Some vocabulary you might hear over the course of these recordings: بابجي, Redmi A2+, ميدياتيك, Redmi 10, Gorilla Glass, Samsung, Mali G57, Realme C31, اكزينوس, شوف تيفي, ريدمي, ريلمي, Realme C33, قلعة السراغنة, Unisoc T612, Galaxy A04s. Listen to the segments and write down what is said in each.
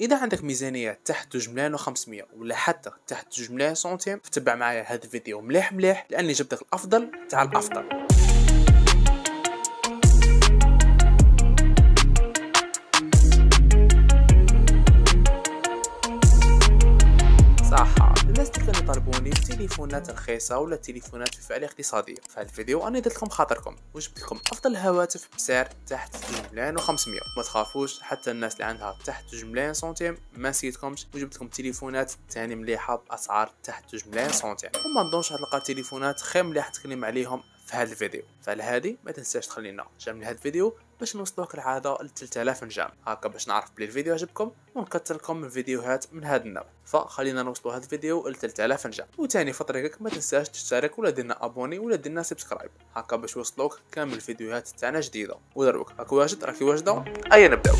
اذا عندك ميزانيه تحت 2,500 ولا حتى تحت 2 سنتيم، فتبع معايا هذا الفيديو مليح مليح، لاني جبتك الافضل تاع الافضل. الناس اللي كانوا يطالبوني بتليفونات رخيصه ولا تليفونات بفعاليه اقتصاديه، فهاد الفيديو انا درت لكم خاطركم وجبت لكم افضل الهواتف بسعر تحت 2,500. ما تخافوش، حتى الناس اللي عندها تحت 2 سنتيم ما نسيتكمش، وجبت لكم تليفونات ثاني مليحه باسعار تحت 2 سنتيم، وما نظنش غتلقى تليفونات خير مليح تكلم عليهم في هذا الفيديو. فعلى هذه ما تنساش تخلينا جنب هذا الفيديو باش نوصلوك العاده ل 3000 نجام، هكا باش نعرف بلي الفيديو عجبكم ونكثر لكم من فيديوهات من هذا النوع. فخلينا نوصلوا هذا الفيديو ل 3000 نجام، وثاني في طريقك ما تنساش تشترك ولا ديرنا ابوني ولا ديرنا سبسكرايب، هكا باش يوصلوك كامل الفيديوهات تاعنا جديده. ودروك راك واجد راكي واجده، ايا نبداو.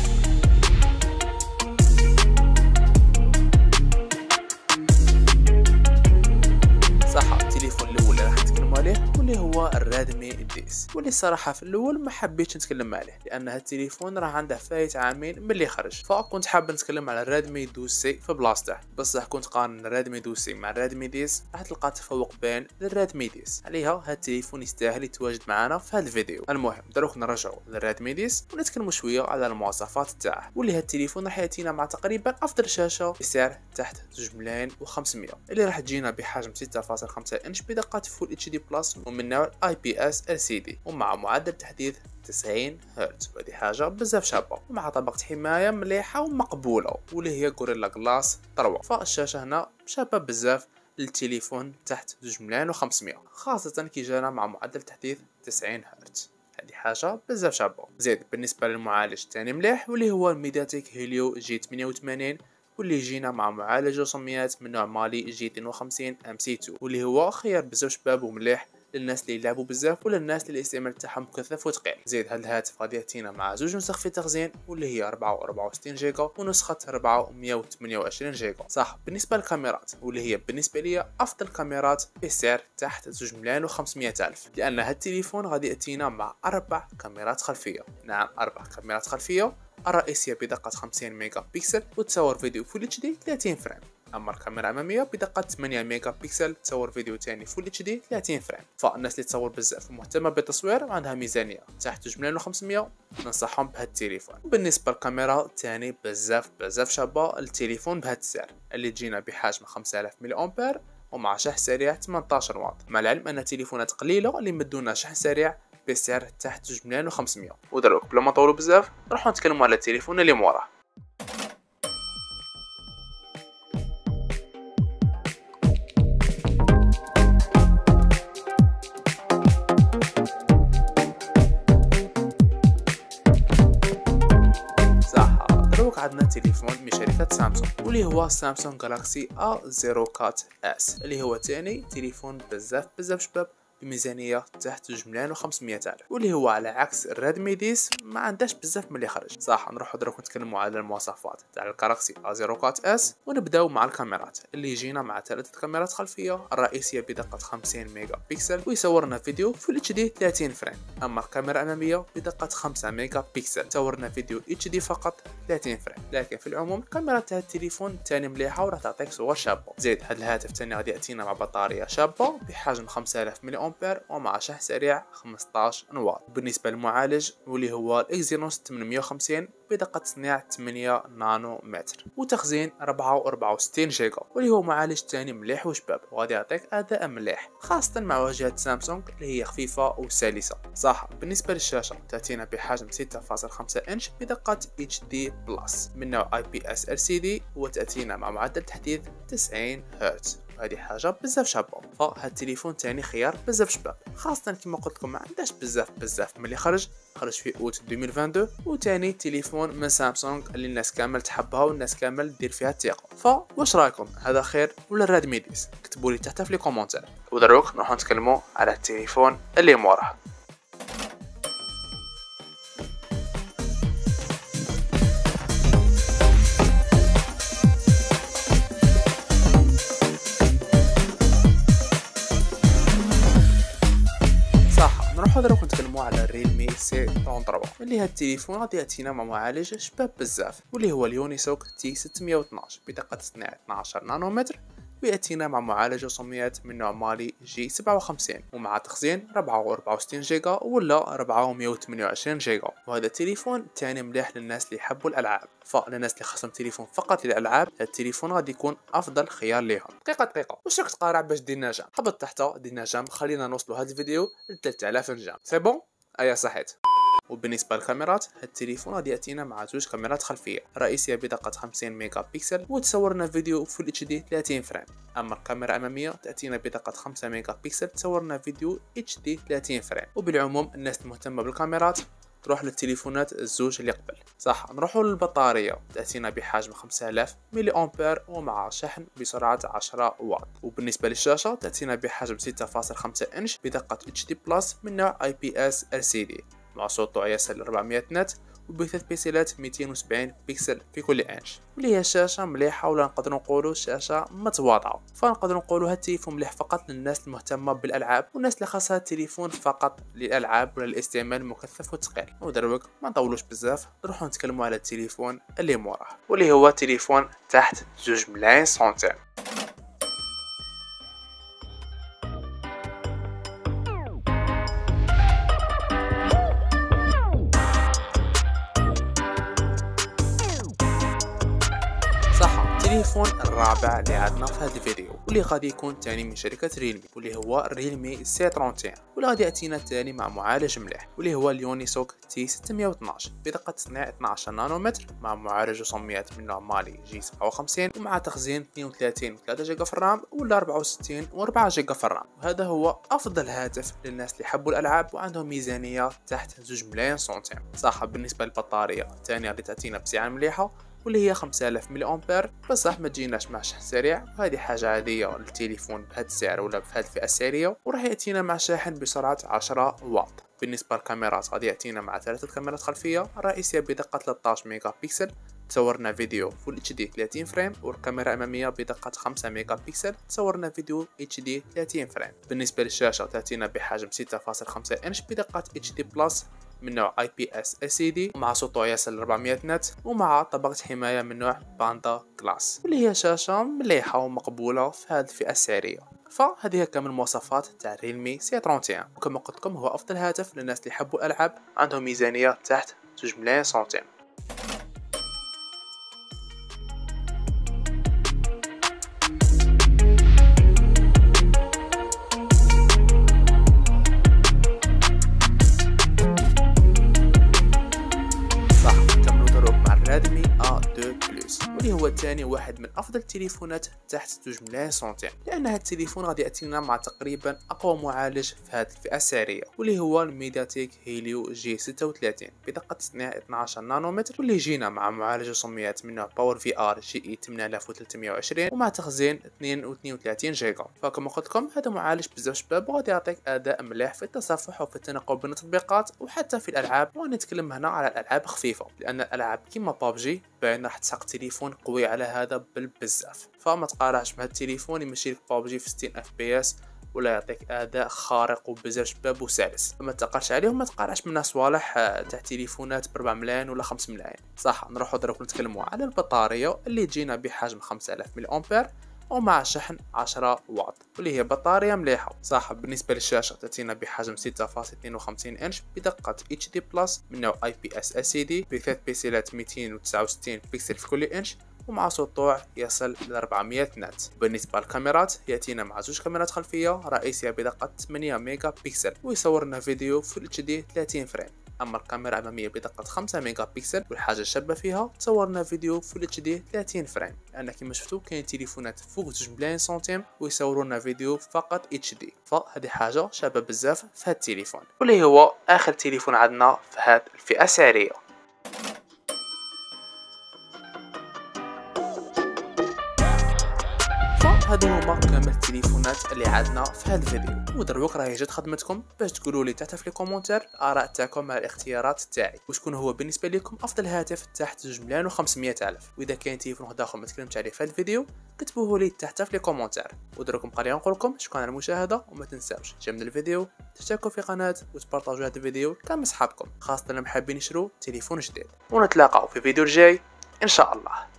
واللي هو الريدمي ديس، واللي الصراحه في الاول ما حبيتش نتكلم عليه لان هذا التليفون راه عنده فايت عامين من اللي خرج، فكنت حاب نتكلم على الريدمي دوسي في بلاصته، بصح كنت قارن الريدمي دوسي مع الريدمي ديس راح تلقى تفوق بين للريدمي ديس، عليها هذا التليفون يستاهل يتواجد معنا في هذا الفيديو. المهم دروك نرجعوا للريدمي ديس ونتكلموا شويه على المواصفات تاعه، واللي هذا التليفون راح ياتينا مع تقريبا افضل شاشه بسعر تحت 2,500، اللي راح تجينا بحجم 6.5 انش بدقه فول اتش دي بلس ومن نوع IPS LCD ومع معدل تحديث 90 هرتز، وهذه حاجه بزاف شابه، ومع طبقه حمايه مليحه ومقبوله واللي هي غوريلا غلاس 3. فالشاشه هنا شابه بزاف للتليفون تحت 2,500، خاصه كي جانا مع معدل تحديث 90 هرتز، هذه حاجه بزاف شابه. زيد بالنسبه للمعالج ثاني مليح واللي هو الميدياتيك هيليو G88، واللي جينا مع معالج رسوميات من نوع مالي G52 MC2، واللي هو خيار بزاف شباب ومليح للناس اللي يلعبوا بزاف ولا الناس اللي الاستعمال تاعهم مكثف وثقيل. زيد هذا الهاتف غادي يعطينا مع 2 نسخ في التخزين واللي هي 64 جيجا ونسخه 428 جيجا. صح بالنسبه للكاميرات، واللي هي بالنسبه ليا افضل كاميرات بسعر تحت 2,500,000، لان هذا التليفون غادي ياتينا مع 4 كاميرات خلفيه. نعم 4 كاميرات خلفيه، الرئيسيه بدقه 50 ميجا بكسل وتصور فيديو فول اتش دي 30 فريم، اما الكاميرا الاماميه بدقه 8 ميجا بكسل تصور فيديو ثاني فول اتش دي 30 فريم. فالناس اللي تصور بزاف ومهتمه بالتصوير وعندها ميزانيه تحت 2,500 ننصحهم بهذا التليفون. وبالنسبه للكاميرا ثاني بزاف شابه التليفون بهذا السعر، اللي تجينا بحجم 5000 ملي امبير ومع شحن سريع 18 واط، مع العلم ان تليفونات قليله اللي مدونا شحن سريع بسعر تحت 2,500. ودروك بلا ما نطولوا بزاف نروحوا نتكلموا على التليفون اللي موراه. عندنا تليفون من شركة سامسونج واللي هو سامسونج جالاكسي A04s، اللي هو ثاني تليفون بزاف شباب بميزانية تحت 2,500,000، واللي هو على عكس الريدمي ديس ما عندهاش بزاف من اللي خرج. صح نروحو دروك نتكلموا على المواصفات تاع الجالاكسي A04s، ونبداو مع الكاميرات اللي يجينا مع 3 كاميرات خلفيه، الرئيسيه بدقه 50 ميجا بكسل ويصورنا فيديو فول اتش دي 30 فريم، اما الكاميرا الاماميه بدقه 5 ميجا بكسل صورنا فيديو اتش دي فقط 30 فريم، لكن في العموم الكاميرا تاع التليفون ثاني مليحه وراح تعطيك صور شابه. زيد هذا الهاتف ثاني غادي ياتينا مع بطاريه شابه بحجم 5000 ملي امبير ومع شحن سريع 15 واط. بالنسبه للمعالج واللي هو الاكزينوس 850 بدقه تصنيع 8 نانو متر وتخزين 64 جيجا، واللي هو معالج ثاني مليح وشباب وغادي يعطيك اداء مليح خاصه مع واجهه سامسونج اللي هي خفيفه وسلسه. صح بالنسبه للشاشه تاتينا بحجم 6.5 انش بدقه اتش دي بلس من نوع IPS LCD، وتاتينا مع معدل تحديث 90 هرتز، هذه حاجه بزاف شابه. فهاد التليفون ثاني خيار بزاف شباب، خاصه كما قلت لكم ما عندهاش بزاف ملي خرج في اوت 2022، وثاني تليفون من سامسونج اللي الناس كامل تحبها والناس كامل دير فيها الثقه. فواش رايكم، هذا خير ولا الريدمي ديس؟ كتبوا لي تحت في لي كومونتير. ودروك نروحو نتكلموا على التليفون اللي موراه. نروحو دروك نتكلموا نتكلموا على الريلمي C33 اللي هاد التليفون غادي يعطينا مع معالج شباب بزاف واللي هو اليونيسوك T612 بطاقه صناعه 12 نانومتر، ويأتينا مع معالج رسوميات من نوع مالي G57 ومع تخزين 64 جيجا ولا 428 جيجا. وهذا التليفون تاني مليح للناس اللي يحبوا الالعاب، فالناس اللي خاصهم تليفون فقط للالعاب هذا التليفون غادي يكون افضل خيار ليهم. دقيقه واش راك تقارع باش دير نجم؟ هبط تحت دير نجم، خلينا نوصلوا هذا الفيديو ل 3000 نجم. سي بون ايا صحيت. وبالنسبه للكاميرات هاد التليفون غادي ياتينا مع زوج كاميرات خلفيه رئيسيه بطاقه 50 ميجا بكسل وتصورنا فيديو فول اتش دي 30 فريم، اما الكاميرا الاماميه تاتينا بطاقه 5 ميجا بكسل تصورنا فيديو اتش دي 30 فريم. وبالعموم الناس المهتمه بالكاميرات تروح للتليفونات الزوج اللي قبل. صح، نروحوا للبطاريه تاتينا بحجم 5000 ملي امبير ومع شحن بسرعه 10 واط. وبالنسبه للشاشه تاتينا بحجم 6.5 انش بدقه اتش دي بلس من نوع اي بي اس ال سي دي مع سطوع ياسر 400 نت وبثلاث بيكسلات 270 بيكسل في كل انش، واللي هي شاشه مليحه ولا نقدر نقولوا شاشه متواضعه. فنقدر نقولوا هذا التليفون مليح فقط للناس المهتمه بالالعاب والناس اللي خاصها التليفون فقط للالعاب ولا الاستعمال المكثف والثقيل. ودروك ما نطولوش بزاف، نروحوا نتكلموا على التليفون اللي موراه واللي هو تليفون تحت 2 ملايين سنتيم. التليفون الرابع اللي عندنا في هذا الفيديو واللي غادي يكون تاني من شركه ريلمي واللي هو ريلمي C31 واللي غادي يعطينا تاني مع معالج مليح واللي هو اليونيسوك T612 بطاقه صناعه 12 نانومتر مع معالج رسوميات من نوع مالي G57 ومع تخزين 32 و3 جيجا في الرام ولا 64 و4 جيجا في الرام. وهذا هو افضل هاتف للناس اللي يحبوا الالعاب وعندهم ميزانيه تحت 2 ملايين سنتيم. صح، بالنسبه للبطاريه تاني غادي تعطينا بسعه مليحه واللي هي 5000 ملي امبير، بصح ما تجيناش مع شحن سريع وهذه حاجه عاديه للتليفون بهذا السعر ولا بهذه الفئه السعريه، وراح ياتينا مع شاحن بسرعه 10 واط. بالنسبه للكاميرات غادي ياتينا مع 3 كاميرات خلفيه الرئيسيه بدقه 13 ميجا بكسل تصورنا فيديو فول اتش دي 30 فريم، والكاميرا الاماميه بدقه 5 ميجا بكسل تصورنا فيديو اتش دي 30 فريم. بالنسبه للشاشه تاتينا بحجم 6.5 انش بدقه اتش دي بلس من نوع اي بي اس ال سي دي ومع سطوع ياسر 400 نت ومع طبقه حمايه من نوع باندا جلاس، واللي هي شاشه مليحه ومقبوله في هذه الفئه السعريه. فهذه كامل المواصفات تاع ريلمي C31، وكما قلت لكم هو افضل هاتف للناس اللي يحبوا الالعاب عندهم ميزانيه تحت 2 ملايين سنتيم. ريدمي A2 بلس واللي هو ثاني واحد من افضل التليفونات تحت 2 ملايين سنتيم، لان هذا التليفون غادي ياتينا مع تقريبا اقوى معالج في هذه الفئه السعريه واللي هو الميدياتيك هيليو G36 بطاقه تصنيع 12 نانومتر، واللي يجينا مع معالج رسوميات من نوع PowerVR G8320 ومع تخزين 32 جيجا. فكما قلت لكم هذا معالج بزاف شباب وغادي يعطيك اداء مليح في التصفح وفي التنقل بين التطبيقات وحتى في الالعاب، ونتكلم هنا على الالعاب خفيفه لان الالعاب كيما بابجي باين راح تسحق تليفون قوي على هذا بالبزاف. فما تقارعش مع التليفون يمشي لك بابجي في 60 اف بي اس ولا يعطيك اداء خارق وبزاف شباب وسلس، فما تقارش عليهم، ما تقارعش منها صوالح تاع تليفونات ب 4 ملايين ولا 5 ملايين. صح، نروحوا دروك نتكلموا على البطاريه اللي تجينا بحجم 5000 ملي امبير ومع شحن 10 واط واللي هي بطاريه مليحه. صح، بالنسبه للشاشه تاتينا بحجم 6.52 انش بدقه اتش دي بلس من نوع اي بي اس ال سي دي بثلاث بيكسلات 269 بيكسل في كل انش ومع سطوع يصل ل 400 نت. بالنسبه للكاميرات ياتينا مع زوج كاميرات خلفيه رئيسيه بدقه 8 ميجا بكسل ويصورنا فيديو فول اتش دي 30 فريم، اما الكاميرا الاماميه بدقه 5 ميجا بكسل والحاجه الشابه فيها تصورنا فيديو فول اتش دي 30 فريم، لان كما شفتوا كاين تليفونات فوق 2 ملايين سنتيم ويصورونا فيديو فقط اتش دي، فهذه حاجه شابه بزاف في هذا التليفون واللي هو اخر تليفون عندنا في هذه الفئه السعريه. هادو هما كامل التليفونات اللي عندنا في هاد الفيديو، ودروك راهي جات خدمتكم باش تقولوا لي تحت في الكومونتير اراء تاعكم على الاختيارات تاعي، وشكون هو بالنسبه لكم افضل هاتف تحت 2,500,000. واذا كاين تليفون اخر ما تكلمت عليه في هاد الفيديو كتبوه لي تحت في الكومونتير، ودروكم قليلا نقول لكم شكرا على المشاهده، وما تنساوش تشاهدوا الفيديو، تشتركوا في القناه، وتبارطاجوا هاد الفيديو كامل صحابكم، خاصه اللي حابين يشرو تليفون جديد. ونتلاقاو في فيديو الجاي ان شاء الله.